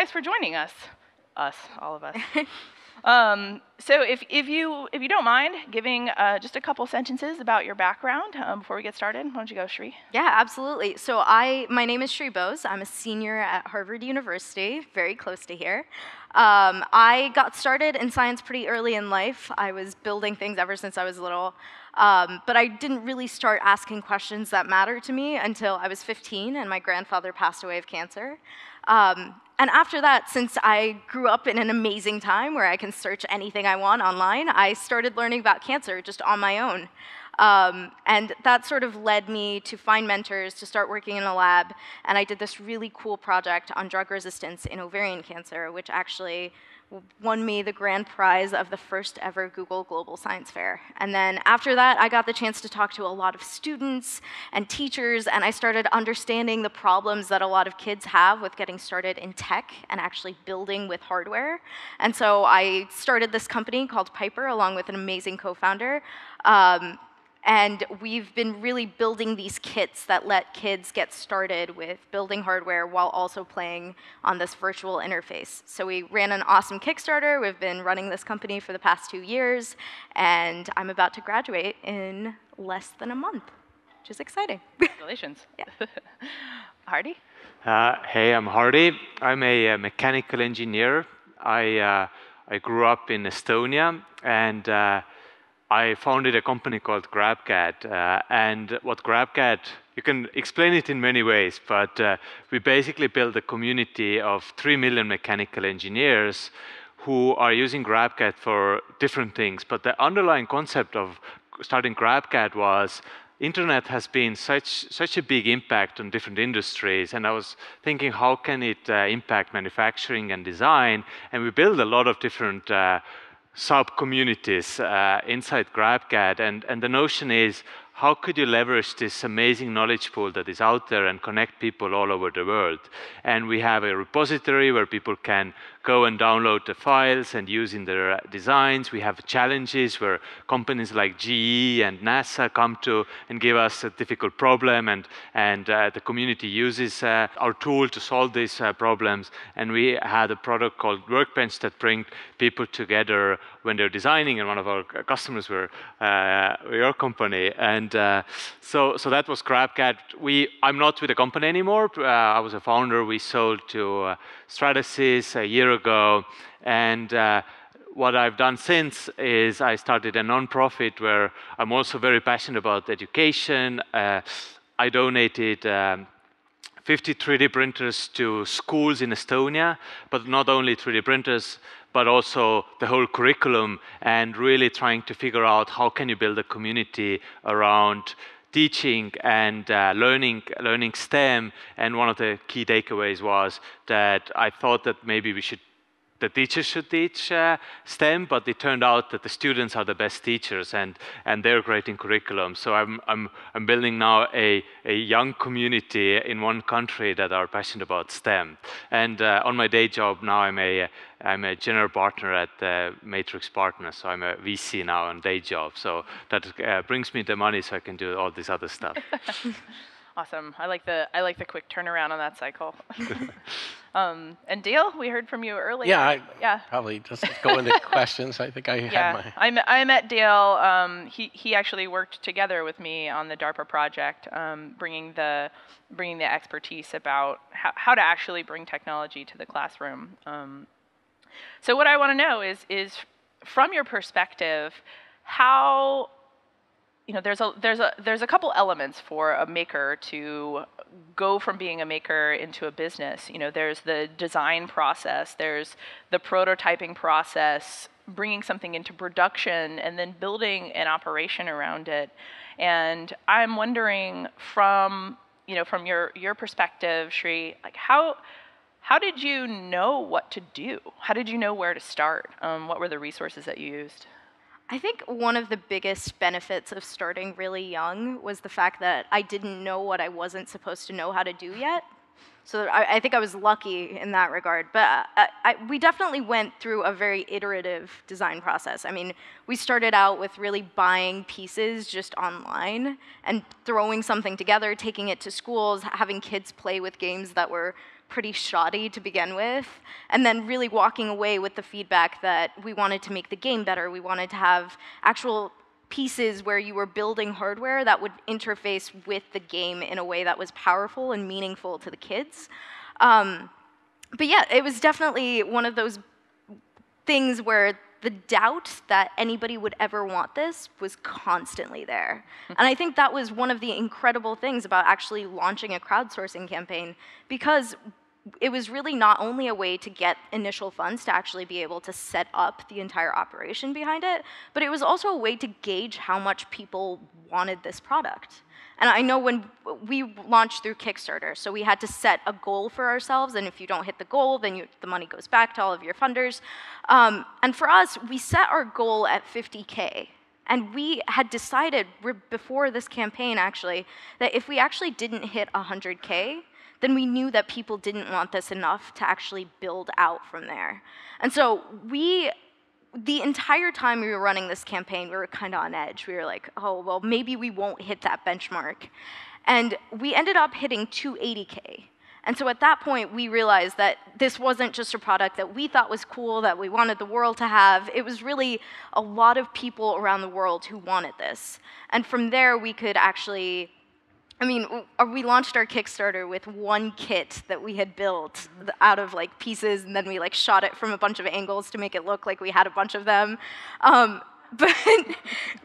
guys for joining us. All of us. So if you don't mind giving just a couple sentences about your background before we get started, why don't you go, Shree? Yeah, absolutely. So my name is Shree Bose. I'm a senior at Harvard University, very close to here. I got started in science pretty early in life. I was building things ever since I was little. But I didn't really start asking questions that matter to me until I was 15 and my grandfather passed away of cancer. And after that, since I grew up in an amazing time where I can search anything I want online, I started learning about cancer just on my own. And that sort of led me to find mentors, to start working in a lab, and I did this really cool project on drug resistance in ovarian cancer, which actually won me the grand prize of the first ever Google Global Science Fair. And then after that, I got the chance to talk to a lot of students and teachers, and I started understanding the problems that a lot of kids have with getting started in tech and actually building with hardware. And so I started this company called Piper, along with an amazing co-founder. And we've been really building these kits that let kids get started with building hardware while also playing on this virtual interface. So we ran an awesome Kickstarter. We've been running this company for the past 2 years, and I'm about to graduate in less than a month, which is exciting. Congratulations. Yeah. Hardy? Hey, I'm Hardy. I'm a mechanical engineer. I grew up in Estonia, and I founded a company called GrabCAD, and what GrabCAD, you can explain it in many ways, but we basically built a community of 3 million mechanical engineers who are using GrabCAD for different things. But the underlying concept of starting GrabCAD was internet has been such a big impact on different industries, and I was thinking, how can it impact manufacturing and design? And we built a lot of different sub-communities inside GrabCAD, and the notion is, how could you leverage this amazing knowledge pool that is out there and connect people all over the world? And we have a repository where people can go and download the files and use in their designs. We have challenges where companies like GE and NASA come to and give us a difficult problem, and the community uses our tool to solve these problems. And we had a product called Workbench that brings people together when they're designing, and one of our customers were your company. And so that was GrabCAD. I'm not with the company anymore. I was a founder. We sold to Stratasys a year ago. And what I've done since is I started a nonprofit where I'm also very passionate about education. I donated 50 3D printers to schools in Estonia, but not only 3D printers, but also the whole curriculum, and really trying to figure out how can you build a community around teaching and learning STEM. And one of the key takeaways was that I thought that maybe the teachers should teach STEM, but it turned out that the students are the best teachers, and they're creating curriculum. So I'm building now a young community in one country that are passionate about STEM. And on my day job now, I'm a general partner at Matrix Partners, so I'm a VC now on day job. So that brings me the money so I can do all this other stuff. Awesome. I like the quick turnaround on that cycle. And Dale, we heard from you earlier. Yeah, probably just go into questions. I think I had my... I met Dale. He actually worked together with me on the DARPA project, bringing the expertise about how to actually bring technology to the classroom. So what I want to know is from your perspective, how... You know, there's a couple elements for a maker to go from being a maker into a business. You know, there's the design process, there's the prototyping process, bringing something into production, and then building an operation around it. And I'm wondering from your perspective, Shree, like how did you know what to do? How did you know where to start? What were the resources that you used? I think one of the biggest benefits of starting really young was the fact that I didn't know what I wasn't supposed to know how to do yet. So I think I was lucky in that regard. But we definitely went through a very iterative design process. I mean, we started out with really buying pieces just online and throwing something together, taking it to schools, having kids play with games that were pretty shoddy to begin with, and then really walking away with the feedback that we wanted to make the game better. We wanted to have actual pieces where you were building hardware that would interface with the game in a way that was powerful and meaningful to the kids. But yeah, it was definitely one of those things where the doubt that anybody would ever want this was constantly there. And I think that was one of the incredible things about actually launching a crowdsourcing campaign, because it was really not only a way to get initial funds to actually be able to set up the entire operation behind it, but it was also a way to gauge how much people wanted this product. And I know when we launched through Kickstarter, so we had to set a goal for ourselves, and if you don't hit the goal, then the money goes back to all of your funders. And for us, we set our goal at 50K. And we had decided before this campaign, actually, that if we actually didn't hit 100K, then we knew that people didn't want this enough to actually build out from there. And so we... the entire time we were running this campaign, we were kind of on edge. We were like, oh, well, maybe we won't hit that benchmark. And we ended up hitting 280K. And so at that point, we realized that this wasn't just a product that we thought was cool, that we wanted the world to have. It was really a lot of people around the world who wanted this. And from there, we could actually... I mean, we launched our Kickstarter with one kit that we had built out of like pieces, and then we like shot it from a bunch of angles to make it look like we had a bunch of them. But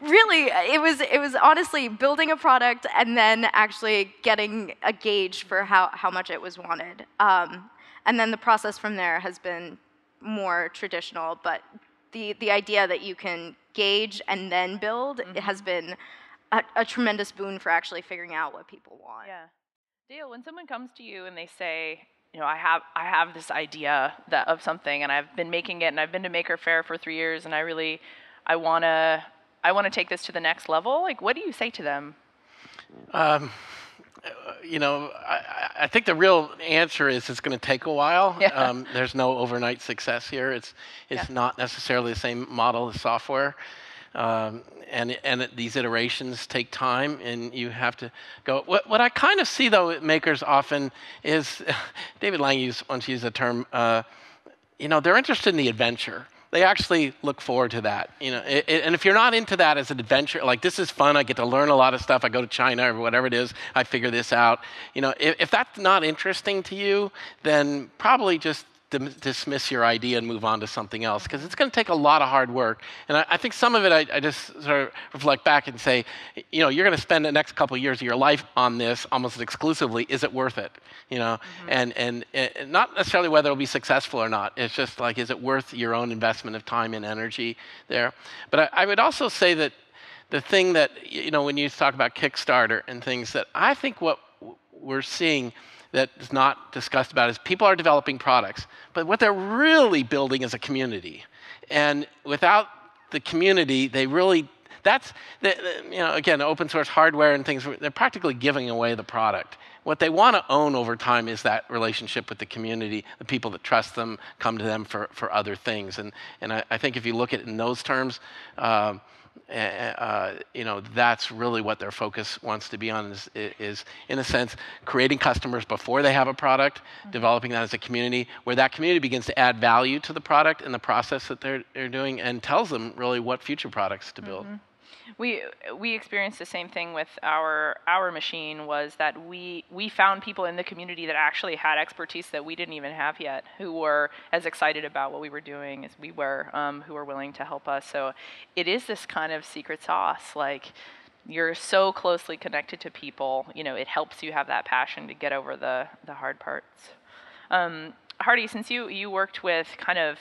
really, it was honestly building a product and then actually getting a gauge for how much it was wanted. And then the process from there has been more traditional, but the idea that you can gauge and then build, it has been a tremendous boon for actually figuring out what people want. Yeah. Dale, when someone comes to you and they say, you know, I have this idea that of something, and I've been making it, and I've been to Maker Faire for 3 years, and I wanna take this to the next level. Like, what do you say to them? You know, I think the real answer is it's going to take a while. Yeah. There's no overnight success here. It's not necessarily the same model as software. And these iterations take time, and you have to go. What I kind of see, though, makers often is, David Lang once used the term, you know, they're interested in the adventure. They actually look forward to that. You know, and if you're not into that as an adventure, like, this is fun, I get to learn a lot of stuff, I go to China or whatever it is, I figure this out. You know, if that's not interesting to you, then probably just dismiss your idea and move on to something else, because it's going to take a lot of hard work. And I think some of it, I just sort of reflect back and say, you know, you're going to spend the next couple of years of your life on this almost exclusively. Is it worth it? You know, and not necessarily whether it'll be successful or not. It's just like, is it worth your own investment of time and energy there? But I would also say that the thing that, you know, when you talk about Kickstarter and things, that I think what we're seeing that is not discussed about is people are developing products, but what they're really building is a community. And without the community, they really, you know, again, open source hardware and things, they're practically giving away the product. What they want to own over time is that relationship with the community, the people that trust them, come to them for other things. And I think if you look at it in those terms, you know, that's really what their focus wants to be on, is in a sense, creating customers before they have a product, developing that as a community, where that community begins to add value to the product and the process that they're doing, and tells them really what future products to build. We experienced the same thing with our machine, was that we found people in the community that actually had expertise that we didn't even have yet, who were as excited about what we were doing as we were, who were willing to help us. So it is this kind of secret sauce, like, you're so closely connected to people, you know, it helps you have that passion to get over the hard parts. Hardy, since you worked with kind of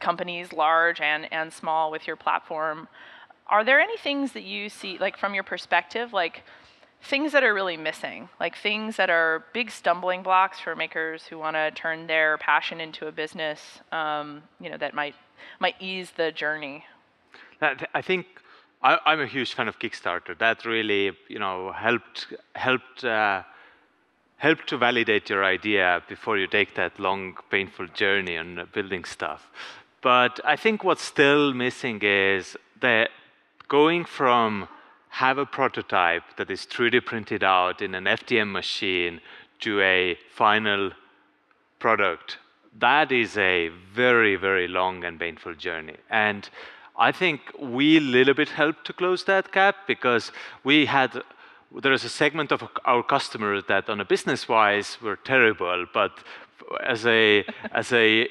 companies large and small with your platform, are there any things that you see, like, from your perspective, like, things that are really missing, like things that are big stumbling blocks for makers who want to turn their passion into a business, you know, that might ease the journey? I think I'm a huge fan of Kickstarter. That really, you know, helped to validate your idea before you take that long, painful journey on building stuff. But I think what's still missing is that going from have a prototype that is 3D printed out in an FDM machine to a final product, that is a very, very long and painful journey. And I think we a little bit helped to close that gap, because we had, there is a segment of our customers that on a business-wise were terrible, but as a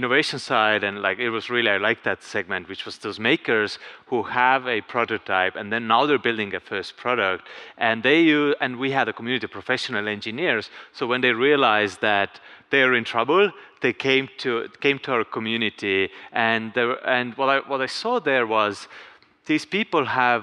innovation side, and like it was really, I like that segment, which was those makers who have a prototype and then now they're building a first product, and they use, and we had a community of professional engineers. So when they realized that they're in trouble, they came to our community, and what I saw there was these people have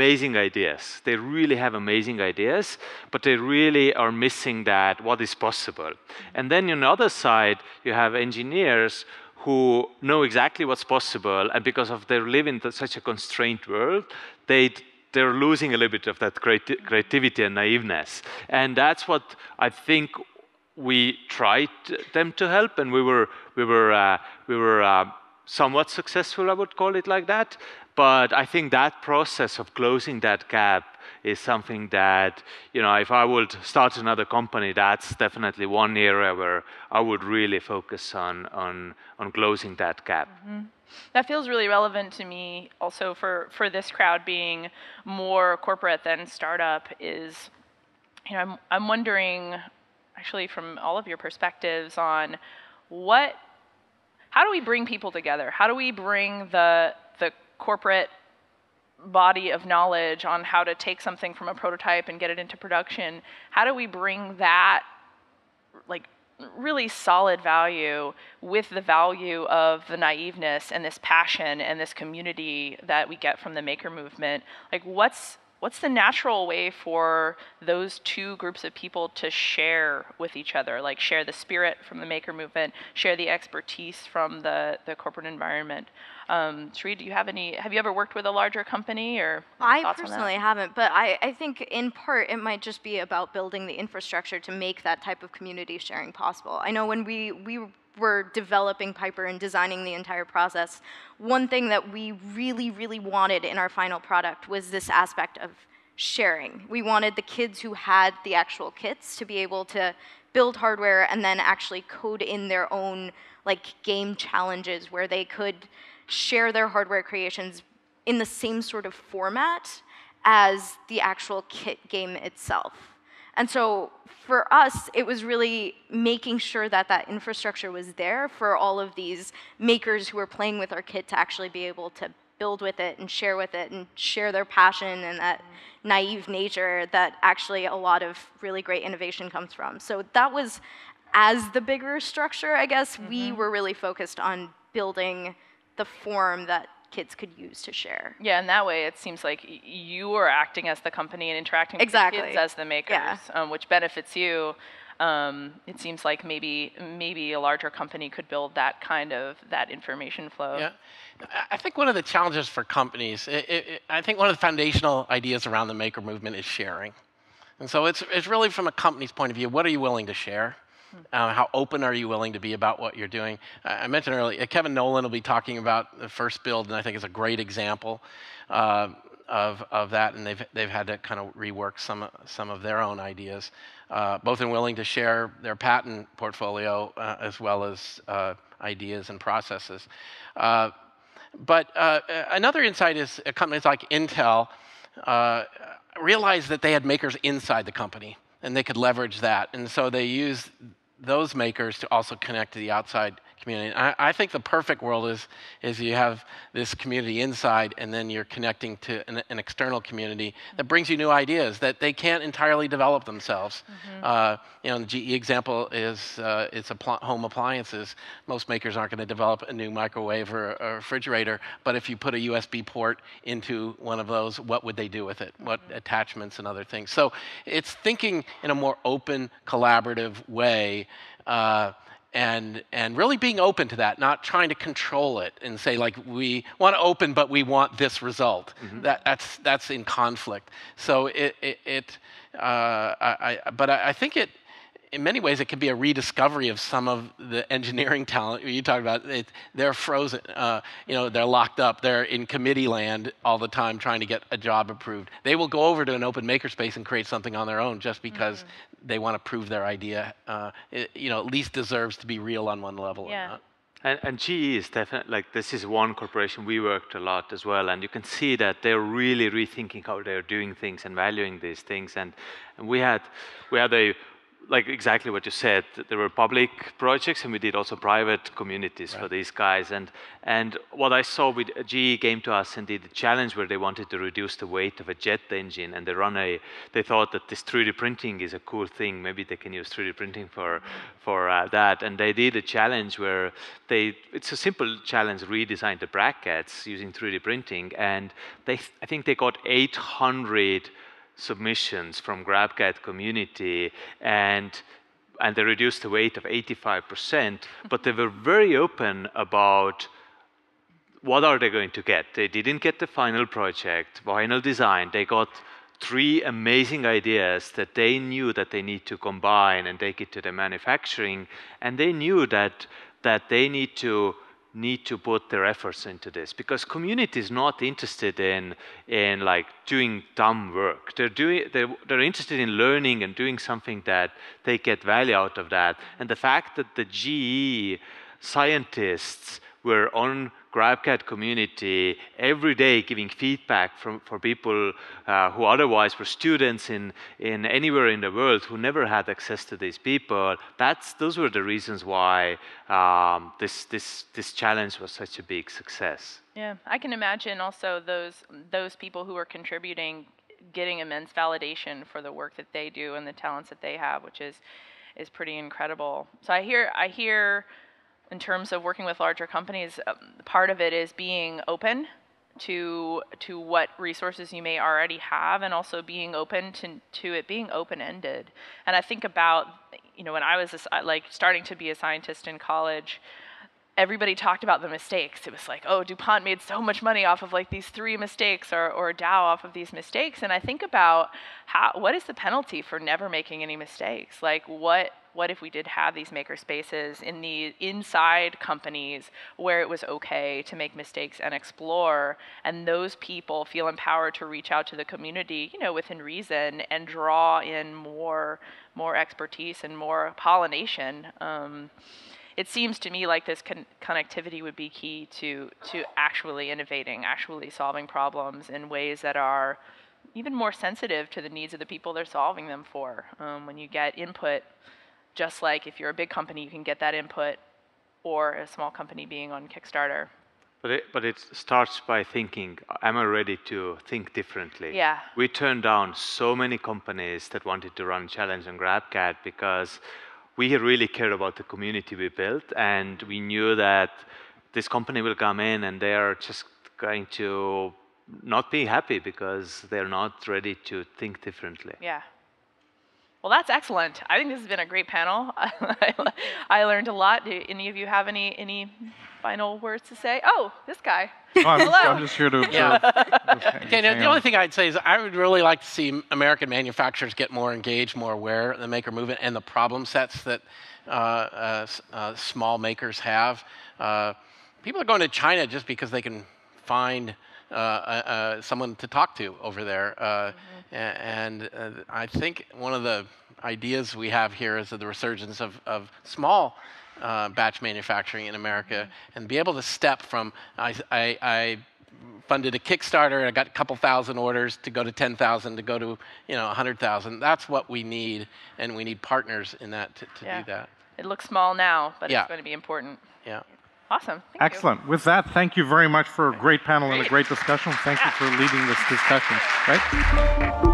amazing ideas. They really have amazing ideas, but they really are missing that what is possible. And then on the other side, you have engineers who know exactly what's possible, and because of their living in such a constrained world, they're losing a little bit of that creativity and naiveness. And that's what I think we tried them to help, and we were somewhat successful, I would call it like that. But I think that process of closing that gap is something that, you know, if I would start another company, that's definitely one area where I would really focus on closing that gap. Mm-hmm. That feels really relevant to me also for this crowd being more corporate than startup is, you know, I'm wondering actually from all of your perspectives on how do we bring people together? How do we bring the corporate body of knowledge on how to take something from a prototype and get it into production? How do we bring that like really solid value with the value of the naiveness and this passion and this community that we get from the maker movement? Like what's the natural way for those two groups of people to share with each other, like share the spirit from the maker movement, share the expertise from the corporate environment? Shree, do you have any, have you ever worked with a larger company or thoughts on that? I personally haven't, but I think in part it might just be about building the infrastructure to make that type of community sharing possible. I know when we were developing Piper and designing the entire process, one thing that we really, really wanted in our final product was this aspect of sharing. We wanted the kids who had the actual kits to be able to build hardware and then actually code in their own like game challenges where they could share their hardware creations in the same sort of format as the actual kit game itself. And so for us, it was really making sure that that infrastructure was there for all of these makers who were playing with our kit to actually be able to build with it and share their passion and that naive nature that actually a lot of really great innovation comes from. So that was, as the bigger structure, I guess, we were really focused on building the form that kids could use to share. Yeah, and that way it seems like you are acting as the company and interacting with the kids as the makers, which benefits you. It seems like maybe a larger company could build that kind of that information flow. Yeah, I think one of the challenges for companies, I think one of the foundational ideas around the maker movement is sharing, and so it's really from a company's point of view, what are you willing to share? How open are you willing to be about what you're doing? I mentioned earlier, Kevin Nolan will be talking about the first build, and I think it's a great example of that. And they've had to kind of rework some of their own ideas, both in willing to share their patent portfolio as well as ideas and processes. But another insight is companies like Intel realized that they had makers inside the company, and they could leverage that, and so they used those makers to also connect to the outside community. And I think the perfect world is you have this community inside, and then you're connecting to an external community that brings you new ideas that they can't entirely develop themselves. You know, the GE example is it's home appliances. Most makers aren't going to develop a new microwave or refrigerator, but if you put a USB port into one of those, what would they do with it? What attachments and other things? So it's thinking in a more open, collaborative way. And really being open to that, not trying to control it and say, like, we want to open, but we want this result. That's in conflict. So I think it in many ways, it could be a rediscovery of some of the engineering talent you talked about. They're frozen, you know, they're locked up, they're in committee land all the time trying to get a job approved. They will go over to an open makerspace and create something on their own just because they want to prove their idea, you know, at least deserves to be real on one level or not. And GE is definitely, like, this is one corporation, we worked a lot as well, and you can see that they're really rethinking how they're doing things and valuing these things. And we had a, like exactly what you said, there were public projects and we did also private communities for these guys. And what I saw with GE came to us and did a challenge where they wanted to reduce the weight of a jet engine, and they thought that this 3D printing is a cool thing, maybe they can use 3D printing for that. And they did a challenge where it's a simple challenge, redesigned the brackets using 3D printing, and I think they got 800 submissions from GrabCAD community, and they reduced the weight of 85%, but they were very open about what are they going to get. They didn't get the final project, final design. They got 3 amazing ideas that they knew that they need to combine and take it to the manufacturing, and they knew that they need to put their efforts into this, because community is not interested in like doing dumb work. They're interested in learning and doing something that they get value out of that. And the fact that the GE scientists were on GrabCAD community every day giving feedback for people who otherwise were students in anywhere in the world who never had access to these people. Those were the reasons why this challenge was such a big success. Yeah, I can imagine also those people who are contributing getting immense validation for the work that they do and the talents that they have, which is pretty incredible. So I hear. In terms of working with larger companies, part of it is being open to what resources you may already have, and also being open to it being open-ended. And I think about, you know, when I was starting to be a scientist in college, everybody talked about the mistakes. It was like, oh, DuPont made so much money off of like these 3 mistakes, or Dow off of these mistakes. And I think about what is the penalty for never making any mistakes? Like what if we did have these maker spaces inside companies where it was okay to make mistakes and explore, and those people feel empowered to reach out to the community, you know, within reason, and draw in more expertise and more pollination. It seems to me like this connectivity would be key to actually innovating, actually solving problems in ways that are even more sensitive to the needs of the people they're solving them for. When you get input, just like if you're a big company, you can get that input, or a small company being on Kickstarter. But it starts by thinking, am I ready to think differently? Yeah. We turned down so many companies that wanted to run Challenge and GrabCAD because we really cared about the community we built, and we knew that this company will come in and they are just going to not be happy because they're not ready to think differently. Yeah. Well, that's excellent. I think this has been a great panel. I learned a lot. Do any of you have any final words to say? Oh, this guy. Oh, I'm just here to observe. Yeah. Okay, now, the only thing I'd say is I would really like to see American manufacturers get more engaged, more aware of the maker movement and the problem sets that small makers have. People are going to China just because they can find someone to talk to over there. And I think one of the ideas we have here is the resurgence of small batch manufacturing in America, and be able to step from I funded a Kickstarter and I got a couple thousand orders to go to 10,000 to go to 100,000. That's what we need, and we need partners in that to do that. It looks small now, but it's going to be important. Yeah. Awesome. Excellent. With that, thank you very much for a great panel and a great discussion. Thank you for leading this discussion. Right?